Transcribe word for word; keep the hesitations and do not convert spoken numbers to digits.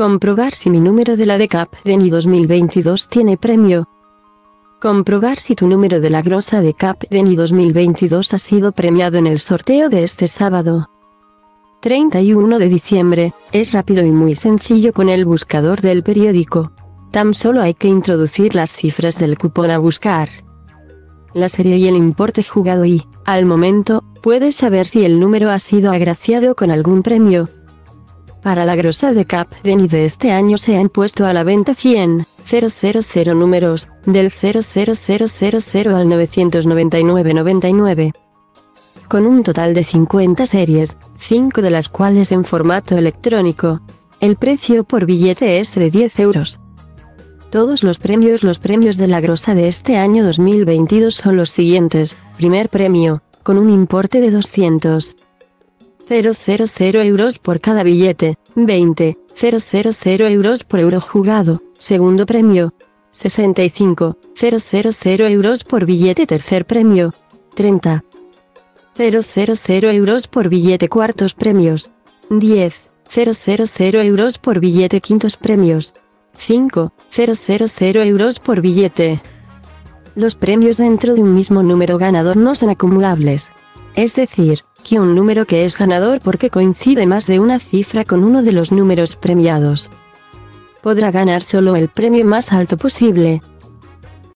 Comprobar si mi número de la de Cap d'Any dos mil veintidós tiene premio. Comprobar si tu número de la Grossa de Cap d'Any dos mil veintidós ha sido premiado en el sorteo de este sábado treinta y uno de diciembre, es rápido y muy sencillo con el buscador del periódico. Tan solo hay que introducir las cifras del cupón a buscar, la serie y el importe jugado y, al momento, puedes saber si el número ha sido agraciado con algún premio. Para la Grossa de Cap d'Any de este año se han puesto a la venta cien mil números, del cero cero cero cero cero al novecientos noventa y nueve noventa y nueve. Con un total de cincuenta series, cinco de las cuales en formato electrónico. El precio por billete es de diez euros. Todos los premios Los premios de la Grossa de este año dos mil veintidós son los siguientes: primer premio, con un importe de doscientos mil euros por cada billete, veinte mil euros por euro jugado. Segundo premio, sesenta y cinco mil euros por billete. Tercer premio, treinta mil euros por billete. Cuartos premios, diez mil euros por billete. Quintos premios, cinco mil euros por billete. Los premios dentro de un mismo número ganador no son acumulables. Es decir, que un número que es ganador porque coincide más de una cifra con uno de los números premiados podrá ganar solo el premio más alto posible,